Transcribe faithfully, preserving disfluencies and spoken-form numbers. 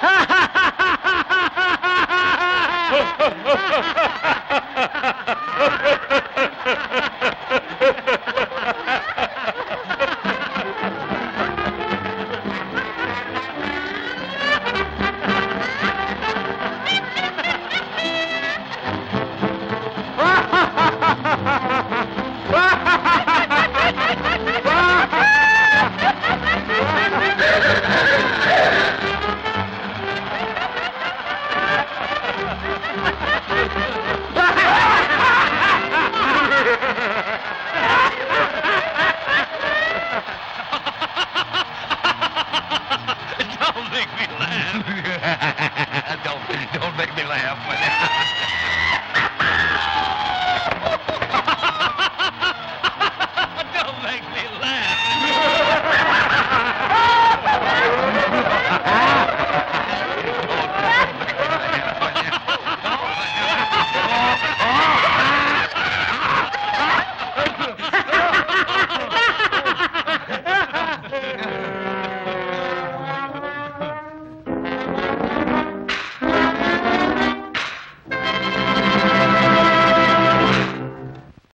Don't make me